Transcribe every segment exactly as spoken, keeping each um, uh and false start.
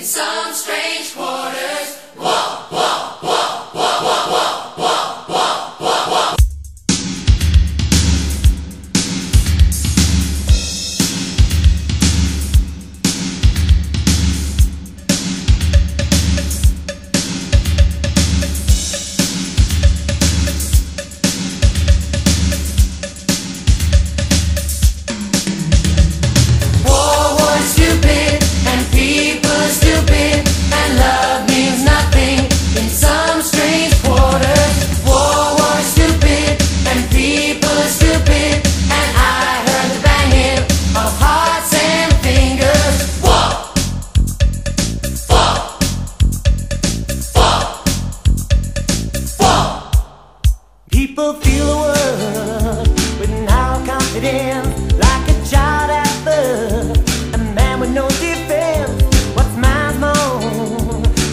in some strange quarters. Whoa, whoa, whoa, whoa, whoa, whoa, whoa, whoa, whoa, whoa. People feel the world with no confidence, like a child at birth, a man with no defense. What's mine's mine?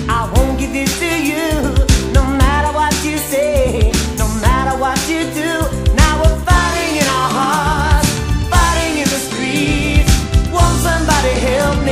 I won't give this to you, no matter what you say, no matter what you do. Now we're fighting in our hearts, fighting in the streets. Won't somebody help me?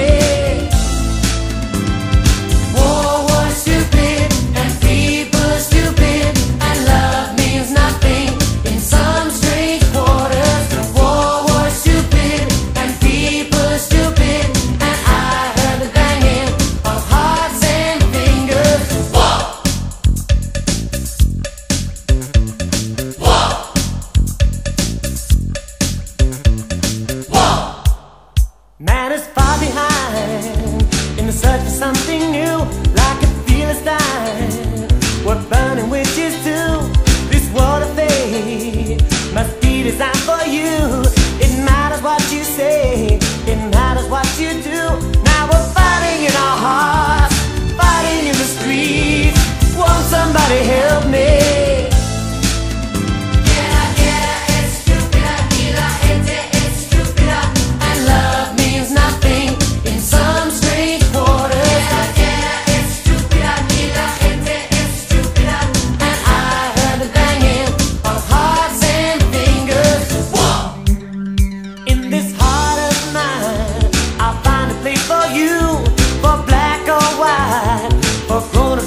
Man is far behind in the search for something new, like a Philistine. We're burning witches too. This world of faith must be designed for you. It matters what you say, it matters what you do. Now we're fighting in our hearts, fighting in the streets. Won't somebody help me?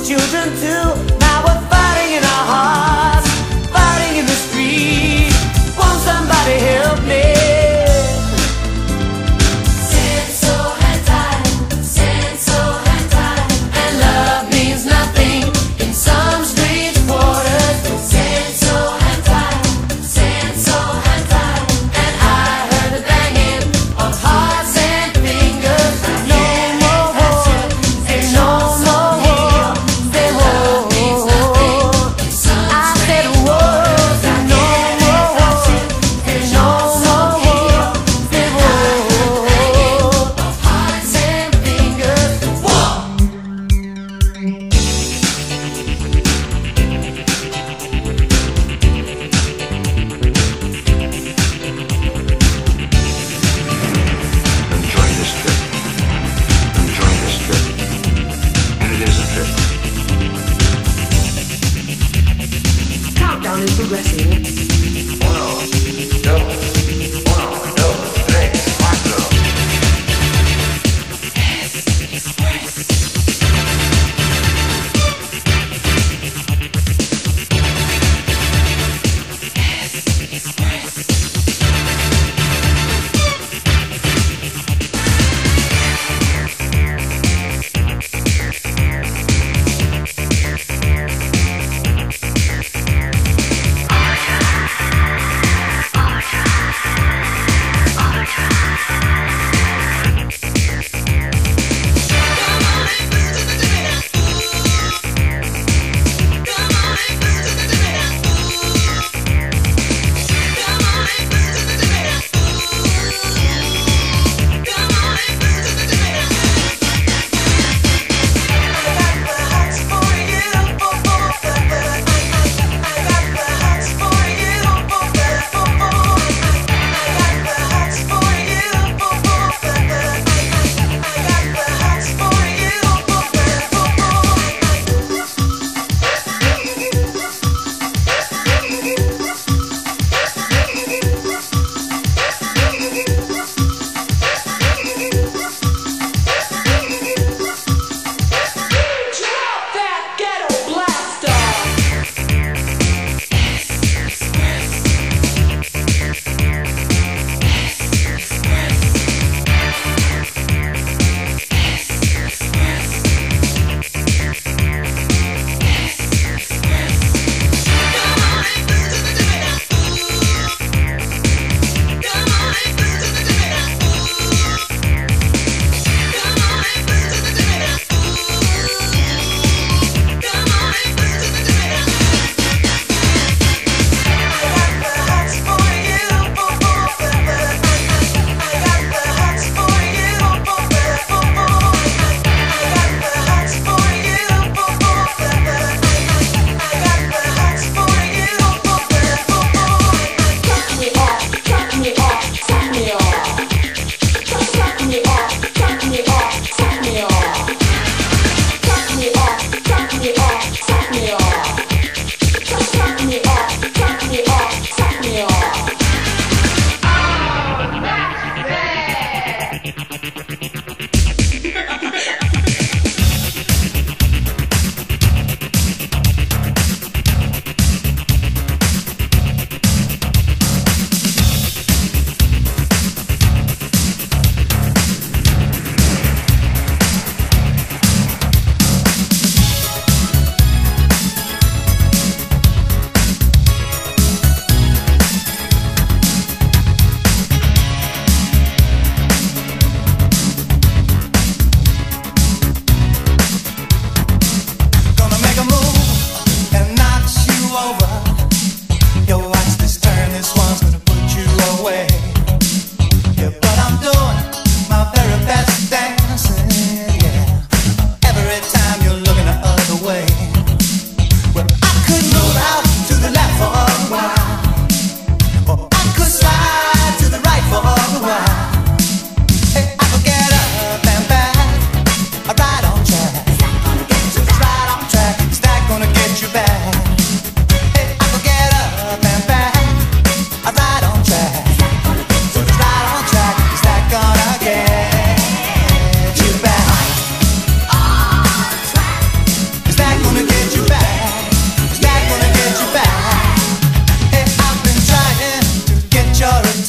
Children too. Now we're fighting in our hearts, fighting in the streets. Won't somebody help me? Stand so high tight, stand so high tight, and love means nothing in some strange quarters. Stand so high tight, stand so high tight, and I heard the banging of hearts and fingers. No more war, no more. Oh,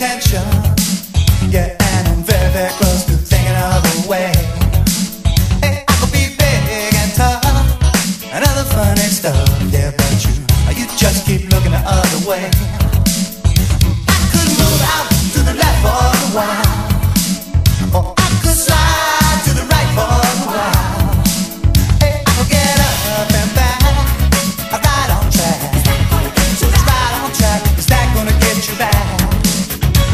intention. Yeah, and I'm very, very close to thinking of a way. Hey, I could be big and tough and other funny stuff. Yeah, but you, you just keep looking the other way. I could move out to the left for a while, or I could slide to the right for a while. Hey, I could get up and back, right on track. So it's right on track. Is that gonna get you back?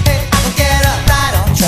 Hey, I could get up right on track.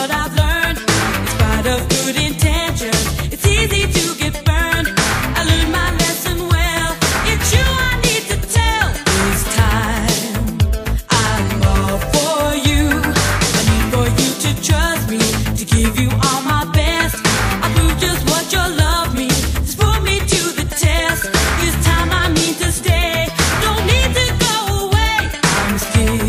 what I've learned. In spite of good intentions, it's easy to get burned. I learned my lesson well. It's you I need to tell. This time I'm all for you. I need for you to trust me, to give you all my best. I'll prove just what your love means. Just put me to the test. This time I mean to stay. Don't need to go away. I'm still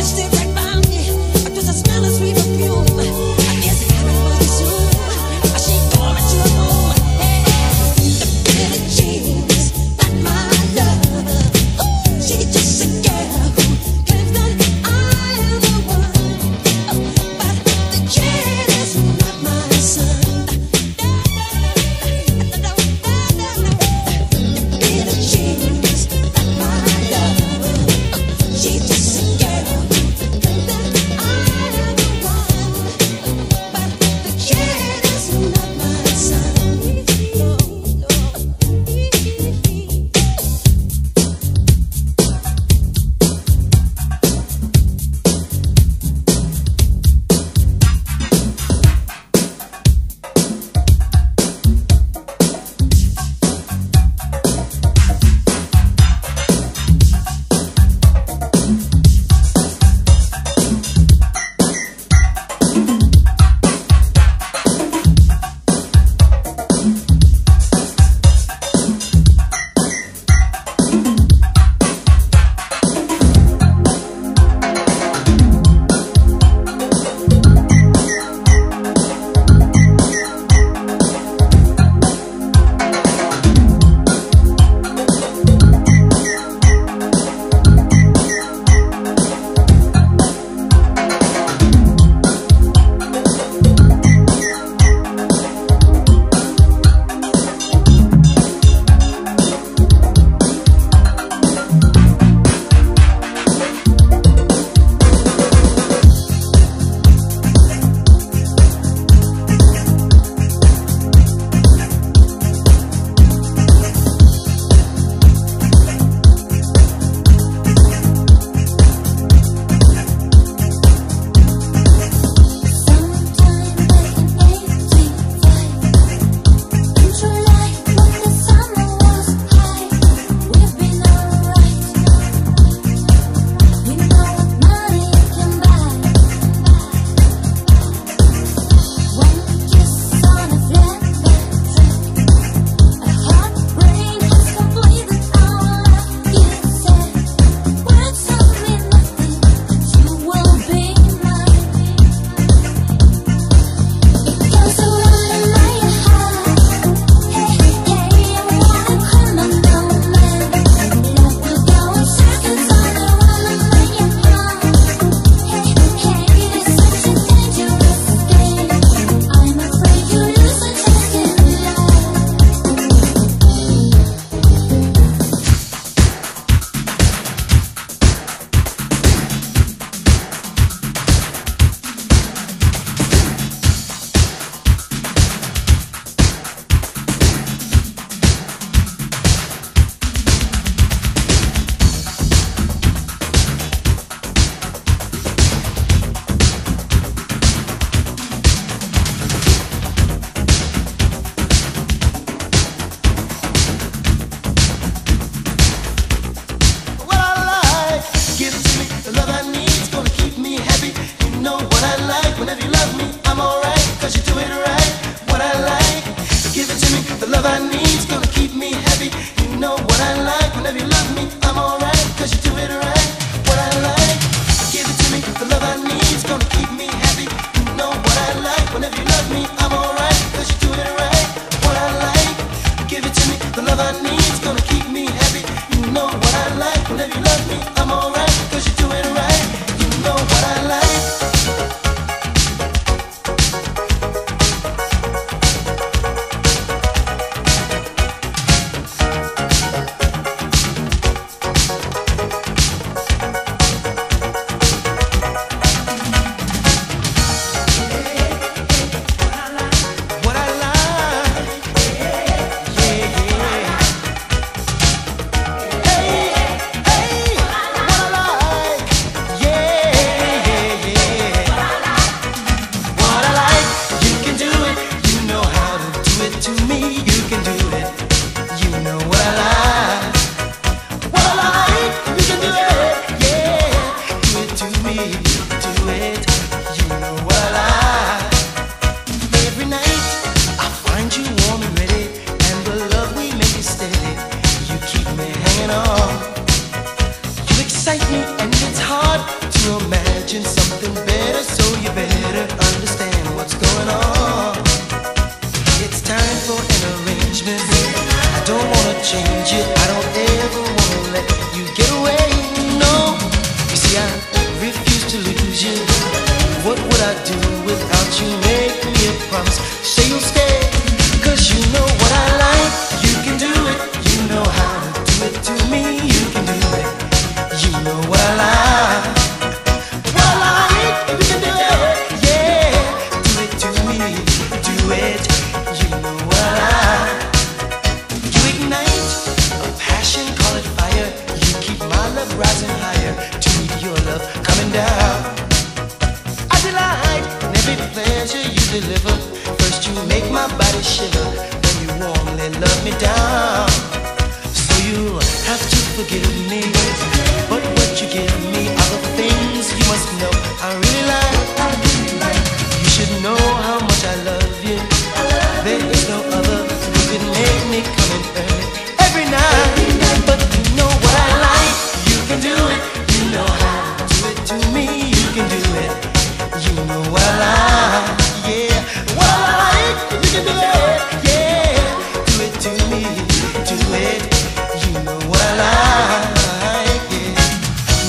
Still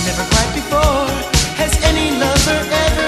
Never cried before. Has any lover ever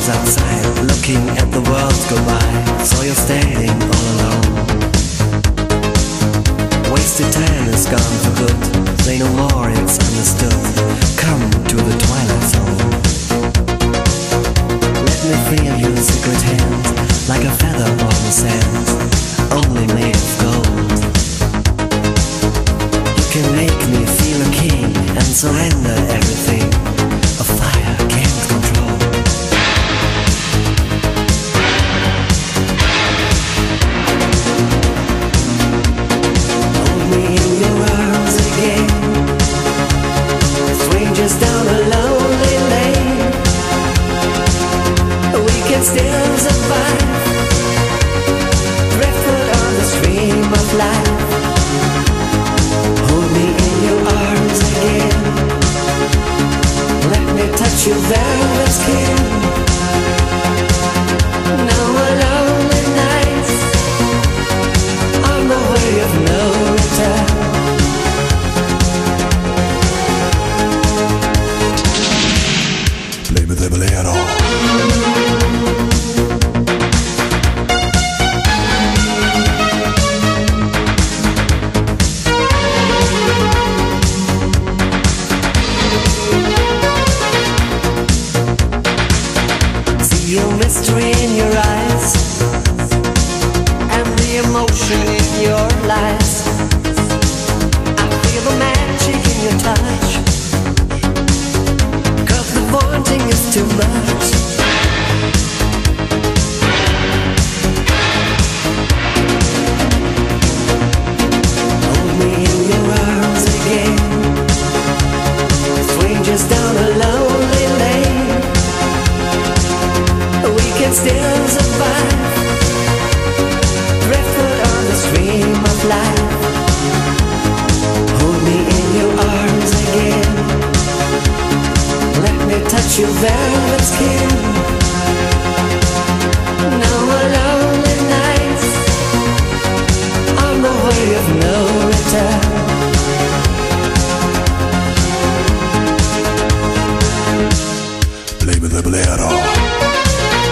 friends outside, looking at the world go by. So you're standing all alone. Wasted time is gone for good. Say no more, it's understood. Come to the twilight zone. Let me free of your secret hand, like a feather on the sand, only made of gold. You can make me feel a king and surrender everything a fire can't control. Hold me in your arms again, strangers down a lonely lane. We can still survive, driftwood on the stream of life. Hold me in your arms again, let me touch your velvet skin. No lonely nights, on the way of no return. Play me the bolero. Mystery in your eyes, and the emotion in your lies. I feel the magic in your touch, cause the wanting is too much. Hold me in your arms again, strangers down a lonely lane. We can still survive, driftwood on the stream of life. Hold me in your arms again, let me touch your velvet skin. No lonely nights, on the way of no return. Play with the bolero.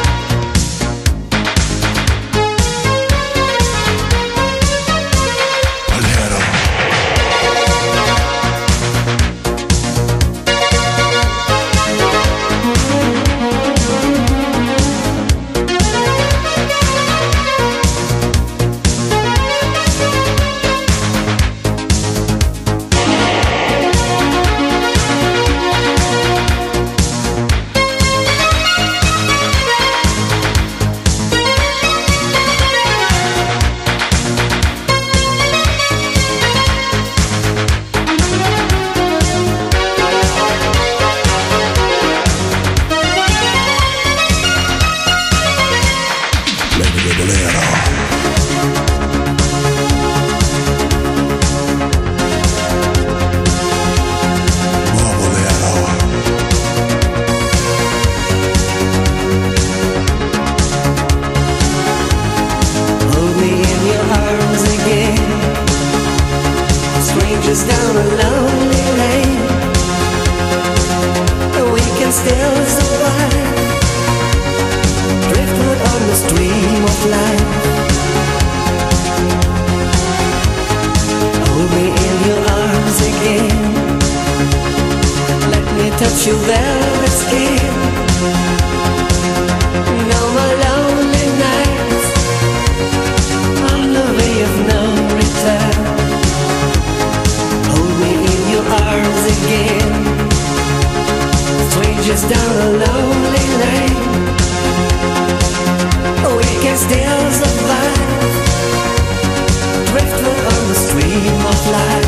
Down a lonely lane, we can still survive, driftwood on the stream of life. Hold me in your arms again, let me touch your velvet skin. No more lonely nights, on the way of no return. Arms again, strangers down a lonely lane. We can still survive, driftwood on the stream of life.